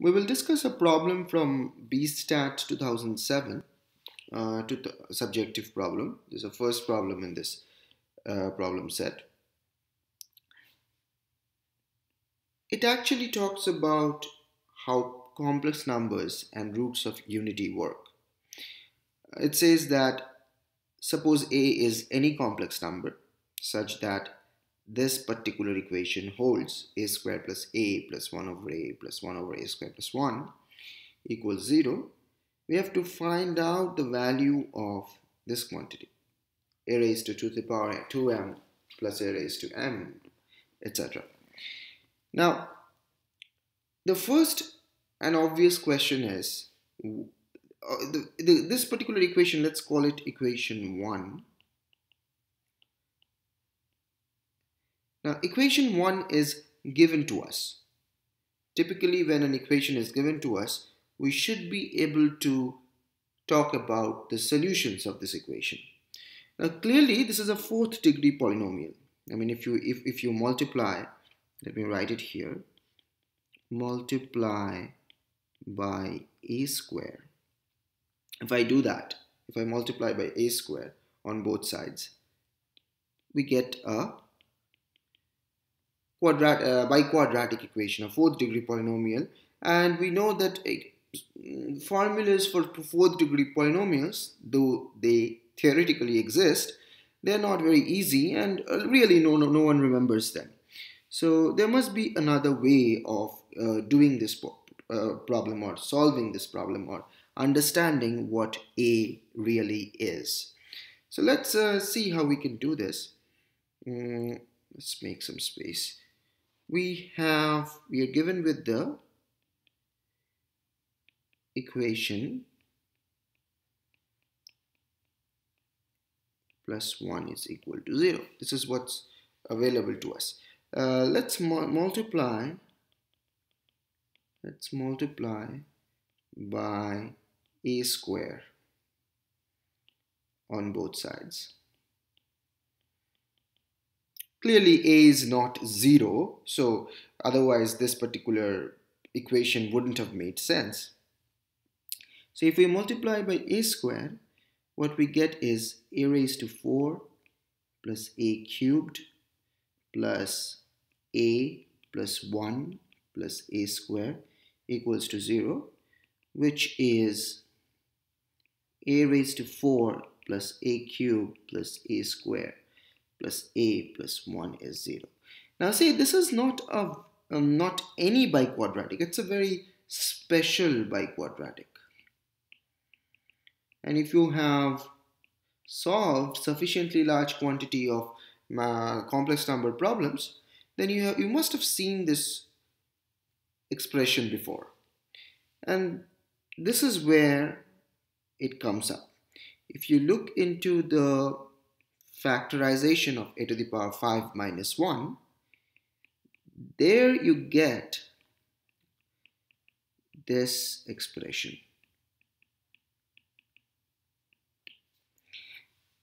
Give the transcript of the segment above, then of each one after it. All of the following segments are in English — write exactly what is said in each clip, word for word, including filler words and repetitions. We will discuss a problem from B STAT two thousand seven, uh, to the subjective problem. This is the first problem in this uh, problem set. It actually talks about how complex numbers and roots of unity work. It says that suppose A is any complex number such that this particular equation holds: a squared plus a plus one over a plus one over a squared plus one equals zero. We have to find out the value of this quantity, a raised to two to the power two m plus a raised to m, et cetera. Now, the first and obvious question is, uh, the, the, this particular equation, let's call it equation one. Now, equation one is given to us. Typically, when an equation is given to us, we should be able to talk about the solutions of this equation. Now, clearly, this is a fourth degree polynomial. I mean, if you, if, if you multiply, let me write it here, multiply by a square. If I do that, if I multiply by a square on both sides, we get a Quadrat, uh, biquadratic equation, a fourth degree polynomial, and we know that uh, formulas for fourth degree polynomials, though they theoretically exist, they're not very easy, and really no, no, no one remembers them. So there must be another way of uh, doing this uh, problem, or solving this problem, or understanding what A really is. So let's uh, see how we can do this. Mm, let's make some space. We have, we are given with the equation plus one is equal to zero. This is what's available to us. Uh, let's mu multiply, let's multiply by a square on both sides. Clearly, a is not zero, so otherwise this particular equation wouldn't have made sense. So if we multiply by a squared, what we get is a raised to four plus a cubed plus a plus one plus a squared equals to zero, which is a raised to four plus a cubed plus a squared plus a plus one is zero. Now see, this is not a um, not any biquadratic, it's a very special biquadratic. And if you have solved sufficiently large quantity of uh, complex number problems, then you, have, you must have seen this expression before. And this is where it comes up. If you look into the factorization of a to the power five minus one, there you get this expression.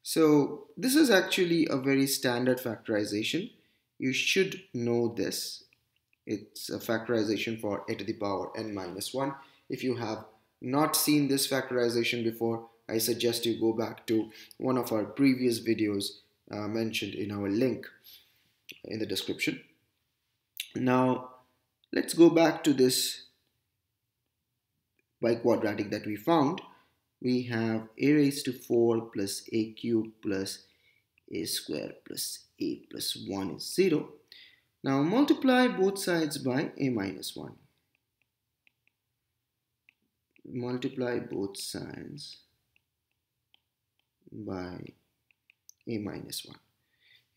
So this is actually a very standard factorization. You should know this. It's a factorization for a to the power n minus one. If you have not seen this factorization before, I suggest you go back to one of our previous videos uh, mentioned in our link in the description. Now, let's go back to this biquadratic that we found. We have a raised to four plus a cubed plus a squared plus a plus one is zero. Now, multiply both sides by a minus one. Multiply both sides by a minus one.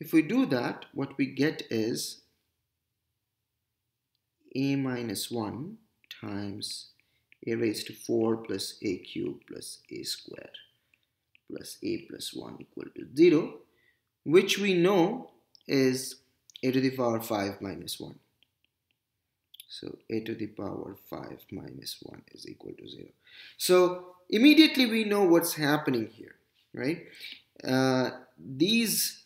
If we do that, what we get is a minus one times a raised to four plus a cubed plus a squared plus a plus one equal to zero, which we know is a to the power five minus one. So a to the power five minus one is equal to zero. So immediately we know what's happening here. Right? Uh, these,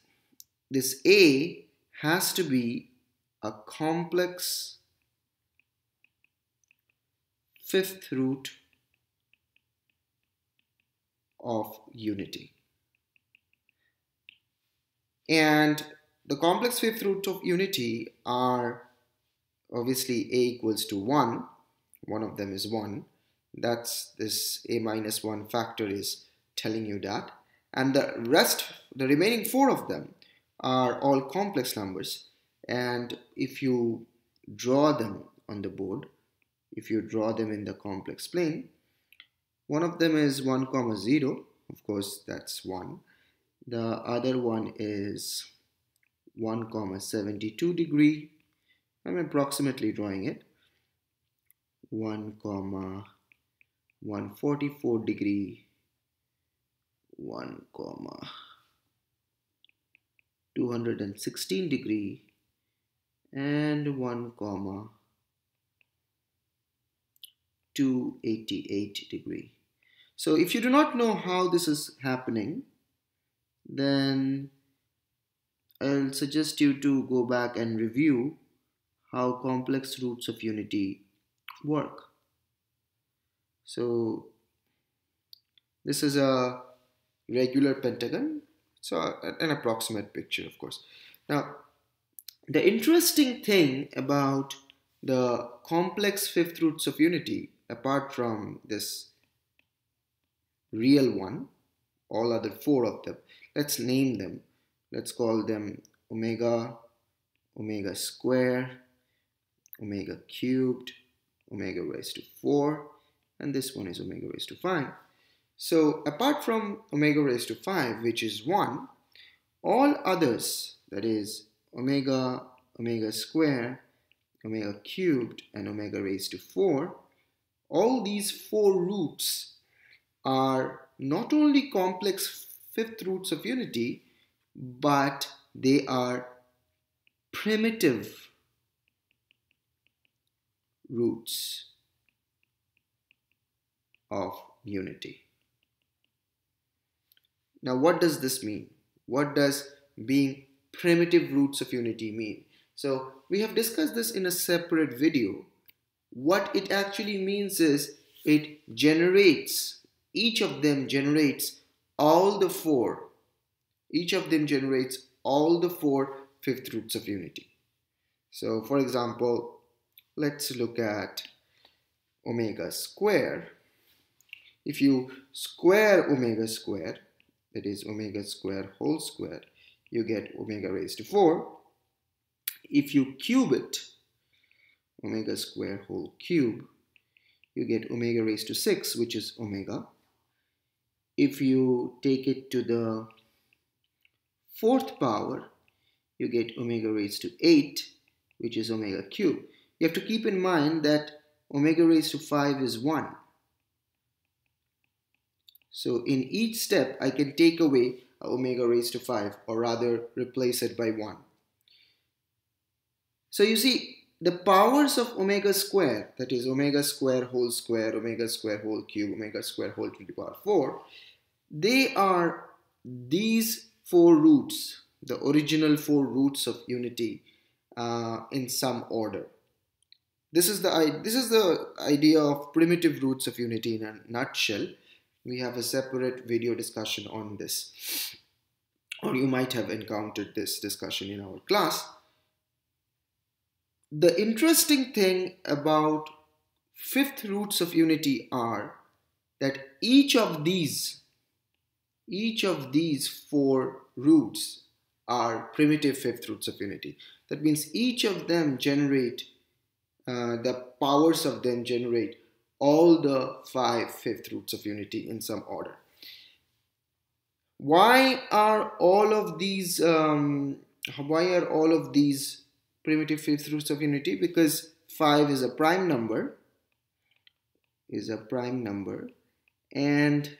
this A has to be a complex fifth root of unity. And the complex fifth root of unity are obviously a equals to one, one of them is one, that's this a minus one factor is telling you that, and the rest, the remaining four of them are all complex numbers. And if you draw them on the board, if you draw them in the complex plane, one of them is one comma zero, of course that's one, the other one is one comma seventy-two degree, I'm approximately drawing it, one comma one forty-four degree, one comma two sixteen degree, and one comma two eighty-eight degree. So if you do not know how this is happening, then I'll suggest you to go back and review how complex roots of unity work. So this is a regular pentagon, so an approximate picture, of course. Now, the interesting thing about the complex fifth roots of unity, apart from this real one, all other four of them, let's name them. Let's call them omega, omega square, omega cubed, omega raised to four, and this one is omega raised to five. So apart from omega raised to five, which is one, all others, that is omega, omega square, omega cubed, and omega raised to four, all these four roots are not only complex fifth roots of unity, but they are primitive roots of unity. Now, what does this mean? What does being primitive roots of unity mean? So we have discussed this in a separate video. What it actually means is it generates, each of them generates all the four, each of them generates all the four fifth roots of unity. So for example, let's look at omega square. If you square omega square, that is omega square whole square, you get omega raised to four. If you cube it, omega square whole cube, you get omega raised to six, which is omega. If you take it to the fourth power, you get omega raised to eight, which is omega cubed. You have to keep in mind that omega raised to five is one. So in each step, I can take away omega raised to five, or rather replace it by one. So you see, the powers of omega square, that is omega square whole square, omega square whole cube, omega square whole to the power four, they are these four roots, the original four roots of unity, uh, in some order. This is the this is the idea of primitive roots of unity in a nutshell. We have a separate video discussion on this, or you might have encountered this discussion in our class. The interesting thing about fifth roots of unity are that each of these, each of these four roots are primitive fifth roots of unity. That means each of them generate, uh, the powers of them generate all the five fifth roots of unity in some order. Why are all of these, um, why are all of these primitive fifth roots of unity? Because five is a prime number, is a prime number, and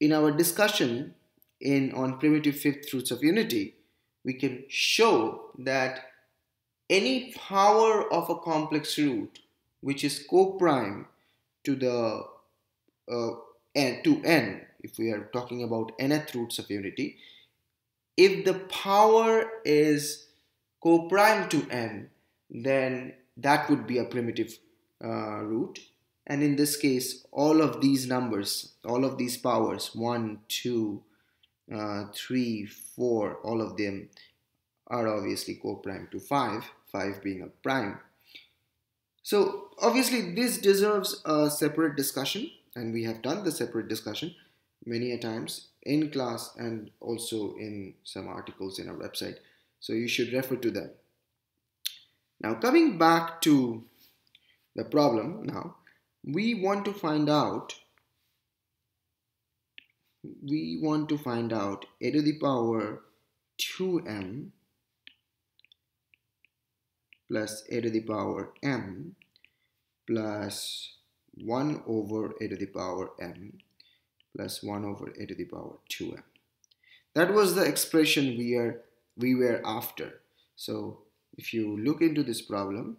in our discussion in on primitive fifth roots of unity, we can show that any power of a complex root which is co-prime to the uh, n, to n, if we are talking about nth roots of unity, if the power is co-prime to n, then that would be a primitive uh, root. And in this case, all of these numbers, all of these powers, one, two, uh, three, four, all of them are obviously co-prime to five, five being a prime. So obviously this deserves a separate discussion, and we have done the separate discussion many a times in class and also in some articles in our website. So you should refer to that. Now coming back to the problem now, we want to find out, we want to find out a to the power two m plus a to the power m plus one over a to the power m plus one over a to the power two m. That was the expression we are we were after. So if you look into this problem,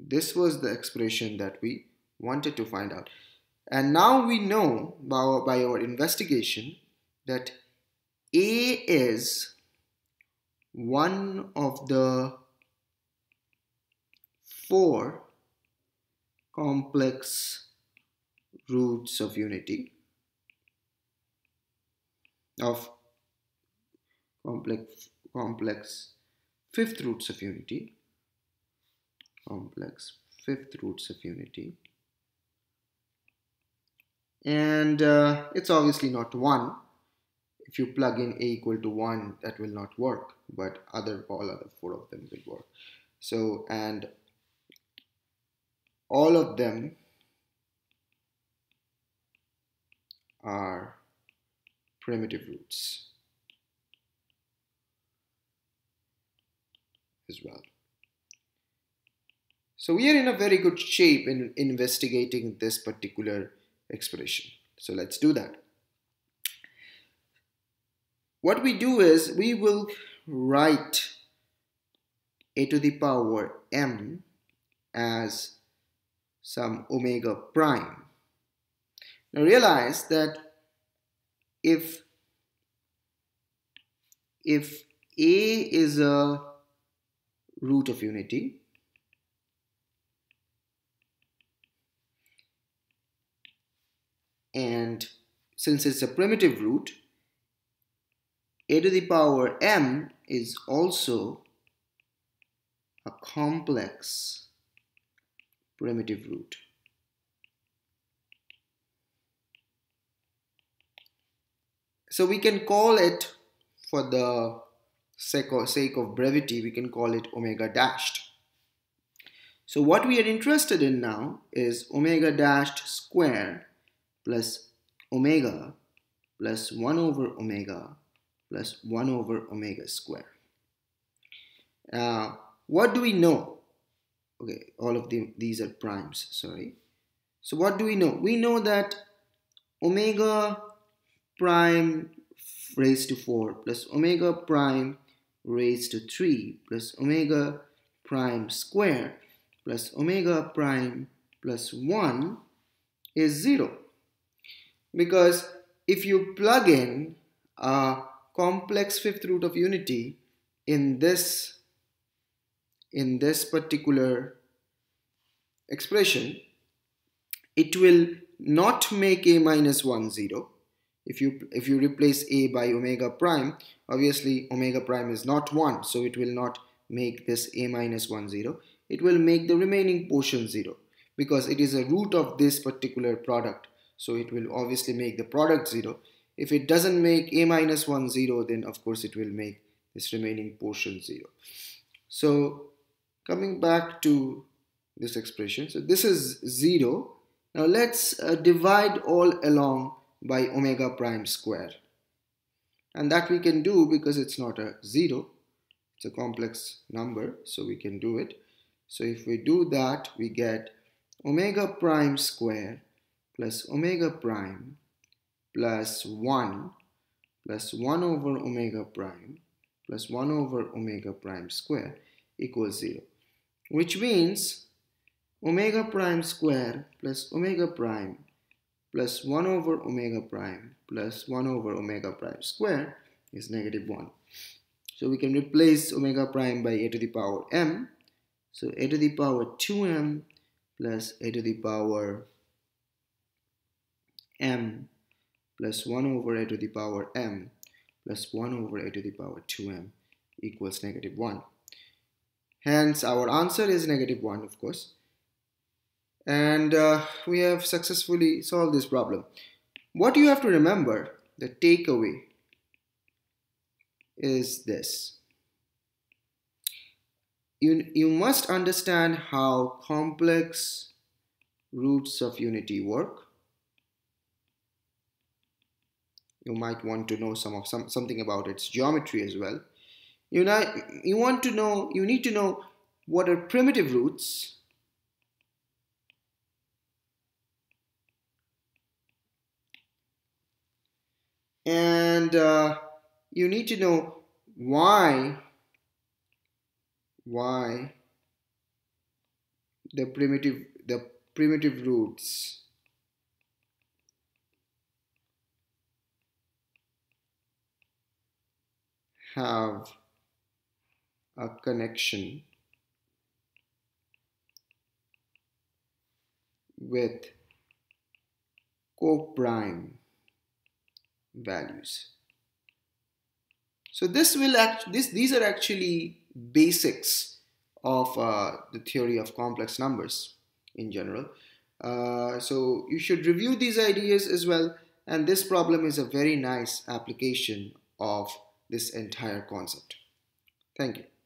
this was the expression that we wanted to find out. And now we know by our, by our investigation that A is one of the four complex roots of unity, of complex complex fifth roots of unity, complex fifth roots of unity. And uh, it's obviously not one. If you plug in a equal to one, that will not work, but other all other four of them will work. So, and all of them are primitive roots as well. So we are in a very good shape in investigating this particular expression. So let's do that. What we do is we will write a to the power m as some omega prime. Now realize that if if a is a root of unity, and since it's a primitive root, a to the power m is also a complex primitive root. So we can call it, for the sake of, sake of brevity, we can call it omega dashed. So what we are interested in now is omega dashed square plus omega plus one over omega plus one over omega square. Uh, what do we know? Okay, all of the, these are primes, sorry. So what do we know? We know that omega prime raised to four plus omega prime raised to three plus omega prime square plus omega prime plus one is zero. Because if you plug in a complex fifth root of unity in this in this particular expression, it will not make a minus one zero. If you if you replace a by omega prime, obviously omega prime is not one, so it will not make this a minus one zero. It will make the remaining portion zero because it is a root of this particular product. So it will obviously make the product zero. If it doesn't make a minus one zero, then of course it will make this remaining portion zero. So coming back to this expression, so this is zero. Now let's uh, divide all along by omega prime square. And that we can do because it's not a zero, it's a complex number, so we can do it. So if we do that, we get omega prime square plus omega prime plus one plus one over omega prime plus one over omega prime square equals zero, which means omega prime square plus omega prime plus one over omega prime plus one over omega prime square is negative one. So we can replace omega prime by a to the power m. So a to the power two m plus a to the power m plus one over a to the power m plus one over a to the power two m equals negative one. Hence, our answer is negative one, of course. And uh, we have successfully solved this problem. What you have to remember, the takeaway is this. You, you must understand how complex roots of unity work. You might want to know some of some something about its geometry as well. You know, you want to know, you need to know what are primitive roots and uh, you need to know why why the primitive the primitive roots have a connection with coprime values. So this will act. This these are actually basics of uh, the theory of complex numbers in general. Uh, so you should review these ideas as well. And this problem is a very nice application of this entire concept. Thank you.